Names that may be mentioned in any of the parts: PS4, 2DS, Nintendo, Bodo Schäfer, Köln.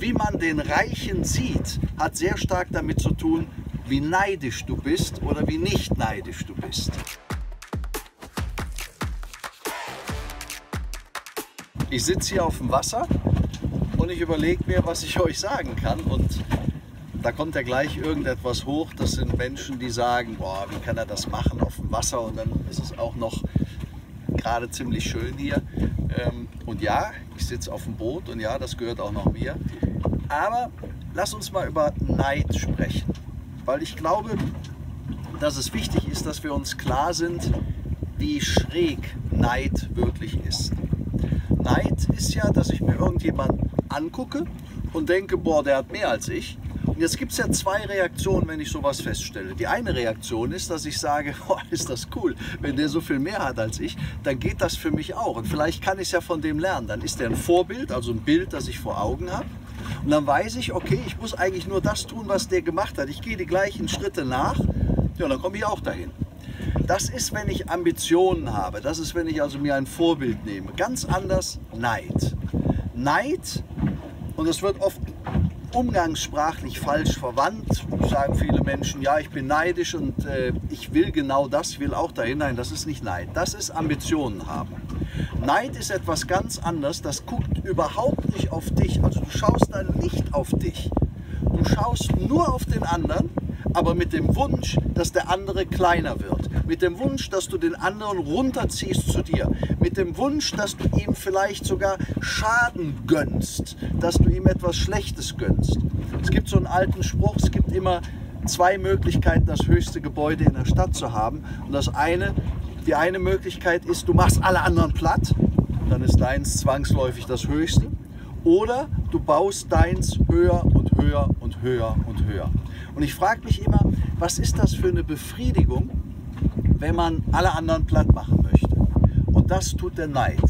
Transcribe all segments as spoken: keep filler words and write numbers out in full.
wie man den Reichen sieht, hat sehr stark damit zu tun, wie neidisch du bist oder wie nicht neidisch du bist. Ich sitze hier auf dem Wasser und ich überlege mir, was ich euch sagen kann. Und da kommt ja gleich irgendetwas hoch. Das sind Menschen, die sagen, boah, wie kann er das machen auf dem Wasser? Und dann ist es auch noch gerade ziemlich schön hier. Und ja, ich sitze auf dem Boot und ja, das gehört auch noch mir. Aber lass uns mal über Neid sprechen. Weil ich glaube, dass es wichtig ist, dass wir uns klar sind, wie schräg Neid wirklich ist. Neid ist ja, dass ich mir irgendjemanden angucke und denke, boah, der hat mehr als ich. Und jetzt gibt es ja zwei Reaktionen, wenn ich sowas feststelle. Die eine Reaktion ist, dass ich sage, boah, ist das cool, wenn der so viel mehr hat als ich, dann geht das für mich auch. Und vielleicht kann ich es ja von dem lernen. Dann ist der ein Vorbild, also ein Bild, das ich vor Augen habe. Und dann weiß ich, okay, ich muss eigentlich nur das tun, was der gemacht hat. Ich gehe die gleichen Schritte nach, ja, dann komme ich auch dahin. Das ist, wenn ich Ambitionen habe. Das ist, wenn ich also mir ein Vorbild nehme. Ganz anders Neid. Neid, und das wird oft umgangssprachlich falsch verwandt, sagen viele Menschen, ja, ich bin neidisch und äh, ich will genau das, ich will auch dahin. Nein, das ist nicht Neid. Das ist Ambitionen haben. Neid ist etwas ganz anderes, das guckt überhaupt nicht auf dich. Also du schaust dann nicht auf dich. Du schaust nur auf den anderen, aber mit dem Wunsch, dass der andere kleiner wird. Mit dem Wunsch, dass du den anderen runterziehst zu dir. Mit dem Wunsch, dass du ihm vielleicht sogar Schaden gönnst. Dass du ihm etwas Schlechtes gönnst. Es gibt so einen alten Spruch, es gibt immer zwei Möglichkeiten, das höchste Gebäude in der Stadt zu haben. Und das eine, die eine Möglichkeit ist, du machst alle anderen platt. Dann ist deins zwangsläufig das höchste. Oder du baust deins höher und höher und höher und höher. Und ich frage mich immer, was ist das für eine Befriedigung, wenn man alle anderen platt machen möchte? Und das tut der Neid.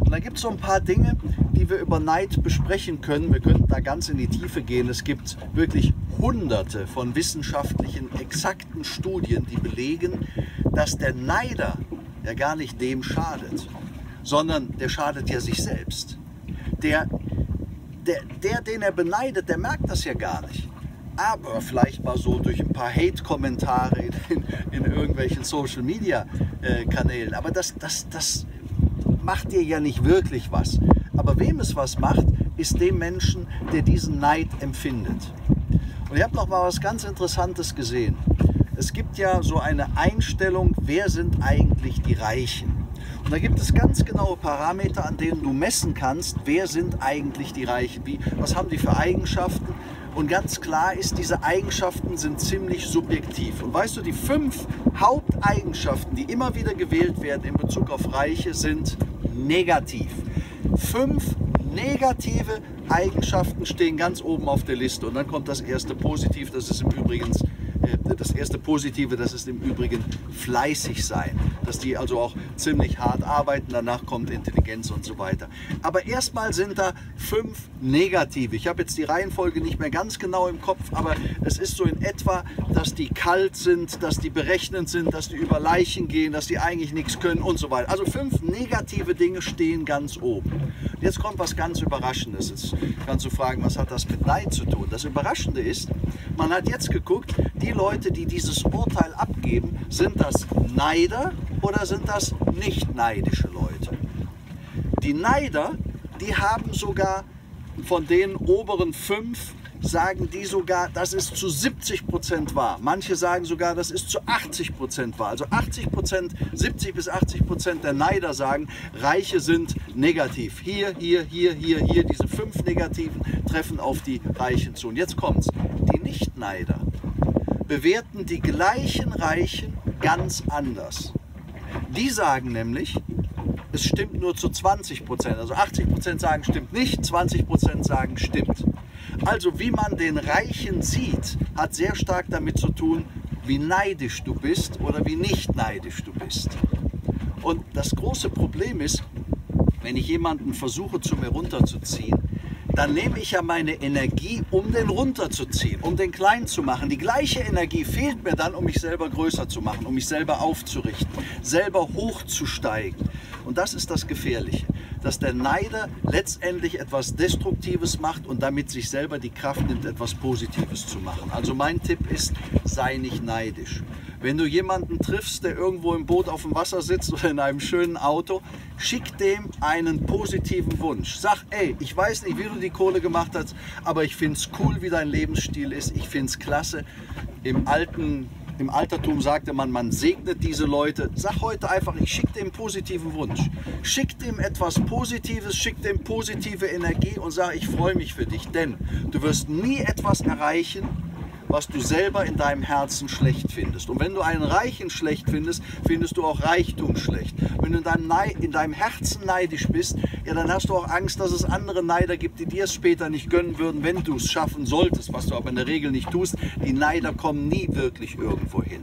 Und da gibt es so ein paar Dinge, die wir über Neid besprechen können. Wir könnten da ganz in die Tiefe gehen. Es gibt wirklich hunderte von wissenschaftlichen, exakten Studien, die belegen, dass der Neider ja gar nicht dem schadet, sondern der schadet ja sich selbst. Der, der, der, den er beneidet, der merkt das ja gar nicht. Aber vielleicht mal so durch ein paar Hate-Kommentare in, in, in irgendwelchen Social-Media-Kanälen. Äh, Aber das, das, das macht dir ja nicht wirklich was. Aber wem es was macht, ist dem Menschen, der diesen Neid empfindet. Und ich habe noch mal was ganz Interessantes gesehen. Es gibt ja so eine Einstellung, wer sind eigentlich die Reichen? Und da gibt es ganz genaue Parameter, an denen du messen kannst, wer sind eigentlich die Reichen, wie, was haben die für Eigenschaften. Und ganz klar ist, diese Eigenschaften sind ziemlich subjektiv. Und weißt du, die fünf Haupteigenschaften, die immer wieder gewählt werden in Bezug auf Reiche, sind negativ. Fünf negative Eigenschaften stehen ganz oben auf der Liste. Und dann kommt das erste Positiv, das ist im Übrigen Das erste Positive, das ist im Übrigen fleißig sein, dass die also auch ziemlich hart arbeiten, danach kommt Intelligenz und so weiter. Aber erstmal sind da fünf Negative. Ich habe jetzt die Reihenfolge nicht mehr ganz genau im Kopf, aber es ist so in etwa, dass die kalt sind, dass die berechnend sind, dass die über Leichen gehen, dass die eigentlich nichts können und so weiter. Also fünf negative Dinge stehen ganz oben. Und jetzt kommt was ganz Überraschendes. Jetzt kannst du fragen, was hat das mit Neid zu tun? Das Überraschende ist, man hat jetzt geguckt, die Leute, die dieses Urteil abgeben, sind das Neider oder sind das nicht neidische Leute? Die Neider, die haben sogar von den oberen fünf, sagen die sogar, das ist zu siebzig Prozent wahr. Manche sagen sogar, das ist zu achtzig Prozent wahr. Also achtzig Prozent, siebzig bis achtzig Prozent der Neider sagen, Reiche sind negativ. Hier, hier, hier, hier, hier, diese fünf Negativen treffen auf die Reichen zu. Und jetzt kommt's. Die Nicht-Neider bewerten die gleichen Reichen ganz anders. Die sagen nämlich, es stimmt nur zu zwanzig Prozent. Also achtzig Prozent sagen, stimmt nicht, zwanzig Prozent sagen, stimmt. Also wie man den Reichen sieht, hat sehr stark damit zu tun, wie neidisch du bist oder wie nicht neidisch du bist. Und das große Problem ist, wenn ich jemanden versuche, zu mir runterzuziehen, dann nehme ich ja meine Energie, um den runterzuziehen, um den klein zu machen. Die gleiche Energie fehlt mir dann, um mich selber größer zu machen, um mich selber aufzurichten, selber hochzusteigen. Und das ist das Gefährliche. dass der Neider letztendlich etwas Destruktives macht und damit sich selber die Kraft nimmt, etwas Positives zu machen. Also mein Tipp ist, sei nicht neidisch. Wenn du jemanden triffst, der irgendwo im Boot auf dem Wasser sitzt oder in einem schönen Auto, schick dem einen positiven Wunsch. Sag, ey, ich weiß nicht, wie du die Kohle gemacht hast, aber ich finde es cool, wie dein Lebensstil ist. Ich finde es klasse. Im alten, im Altertum sagte man, man segnet diese Leute. Sag heute einfach, ich schicke dem positiven Wunsch. Schick dem etwas Positives, schick dem positive Energie und sag, ich freue mich für dich. Denn du wirst nie etwas erreichen, was du selber in deinem Herzen schlecht findest. Und wenn du einen Reichen schlecht findest, findest du auch Reichtum schlecht. Wenn du in deinem, Neid, in deinem Herzen neidisch bist, ja, dann hast du auch Angst, dass es andere Neider gibt, die dir es später nicht gönnen würden, wenn du es schaffen solltest, was du aber in der Regel nicht tust. Die Neider kommen nie wirklich irgendwo hin.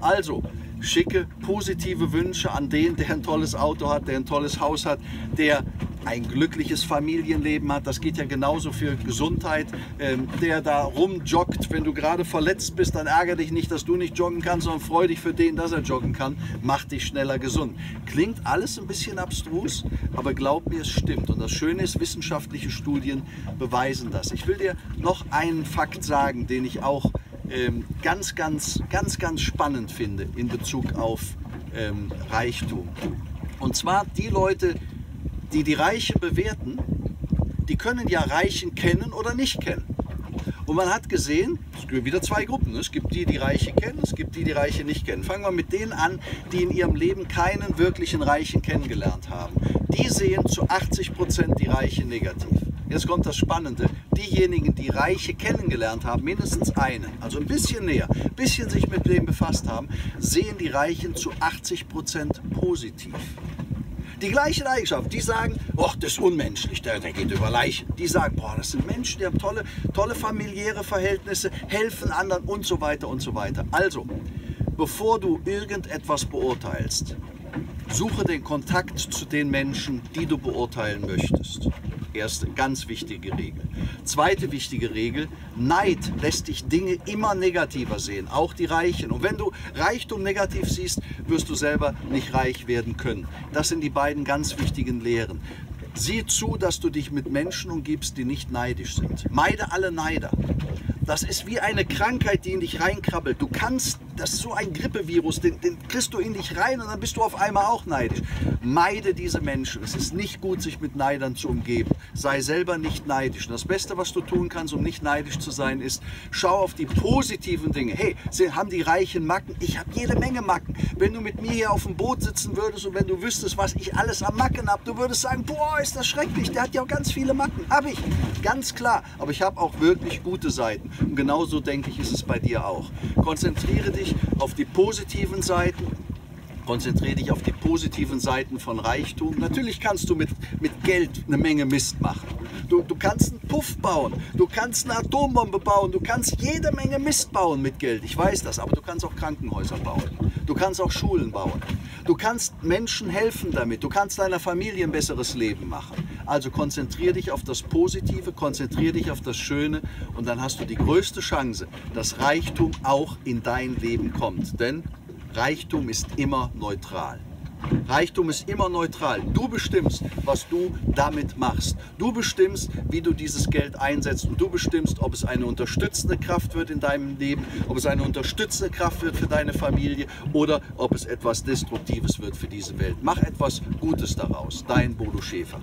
Also, schicke positive Wünsche an den, der ein tolles Auto hat, der ein tolles Haus hat, der ein glückliches Familienleben hat, das geht ja genauso für Gesundheit, ähm, der da rumjoggt. Wenn du gerade verletzt bist, dann ärgere dich nicht, dass du nicht joggen kannst, sondern freu dich für den, dass er joggen kann. Mach dich schneller gesund. Klingt alles ein bisschen abstrus, aber glaub mir, es stimmt. Und das Schöne ist, wissenschaftliche Studien beweisen das. Ich will dir noch einen Fakt sagen, den ich auch ähm, ganz, ganz, ganz, ganz spannend finde in Bezug auf ähm, Reichtum. Und zwar die Leute, die die Reichen bewerten, die können ja Reichen kennen oder nicht kennen. Und man hat gesehen, es gibt wieder zwei Gruppen. Es gibt die, die Reiche kennen, es gibt die, die Reiche nicht kennen. Fangen wir mit denen an, die in ihrem Leben keinen wirklichen Reichen kennengelernt haben. Die sehen zu achtzig Prozent die Reichen negativ. Jetzt kommt das Spannende. Diejenigen, die Reiche kennengelernt haben, mindestens einen, also ein bisschen näher, ein bisschen sich mit dem befasst haben, sehen die Reichen zu achtzig Prozent positiv. Die gleichen Eigenschaften, die sagen, ach, das ist unmenschlich, der, der geht über Leichen. Die sagen, boah, das sind Menschen, die haben tolle, tolle familiäre Verhältnisse, helfen anderen und so weiter und so weiter. Also, bevor du irgendetwas beurteilst, suche den Kontakt zu den Menschen, die du beurteilen möchtest. Erste ganz wichtige Regel. Zweite wichtige Regel, Neid lässt dich Dinge immer negativer sehen, auch die Reichen. Und wenn du Reichtum negativ siehst, wirst du selber nicht reich werden können. Das sind die beiden ganz wichtigen Lehren. Sieh zu, dass du dich mit Menschen umgibst, die nicht neidisch sind. Meide alle Neider. Das ist wie eine Krankheit, die in dich reinkrabbelt. Du kannst, das ist so ein Grippevirus, den, den kriegst du in dich rein und dann bist du auf einmal auch neidisch. Meide diese Menschen. Es ist nicht gut, sich mit Neidern zu umgeben. Sei selber nicht neidisch. Und das Beste, was du tun kannst, um nicht neidisch zu sein, ist, schau auf die positiven Dinge. Hey, haben die Reichen Macken? Ich habe jede Menge Macken. Wenn du mit mir hier auf dem Boot sitzen würdest und wenn du wüsstest, was ich alles am Macken habe, du würdest sagen, boah, ist das schrecklich, der hat ja auch ganz viele Macken. Habe ich, ganz klar. Aber ich habe auch wirklich gute Seiten. Und genauso denke ich, ist es bei dir auch. Konzentriere dich auf die positiven Seiten. Konzentriere dich auf die positiven Seiten von Reichtum. Natürlich kannst du mit, mit Geld eine Menge Mist machen. Du, du kannst einen Puff bauen, du kannst eine Atombombe bauen, du kannst jede Menge Mist bauen mit Geld. Ich weiß das, aber du kannst auch Krankenhäuser bauen. Du kannst auch Schulen bauen. Du kannst Menschen helfen damit. Du kannst deiner Familie ein besseres Leben machen. Also konzentriere dich auf das Positive, konzentriere dich auf das Schöne und dann hast du die größte Chance, dass Reichtum auch in dein Leben kommt. Denn Reichtum ist immer neutral. Reichtum ist immer neutral. Du bestimmst, was du damit machst. Du bestimmst, wie du dieses Geld einsetzt und du bestimmst, ob es eine unterstützende Kraft wird in deinem Leben, ob es eine unterstützende Kraft wird für deine Familie oder ob es etwas Destruktives wird für diese Welt. Mach etwas Gutes daraus. Dein Bodo Schäfer.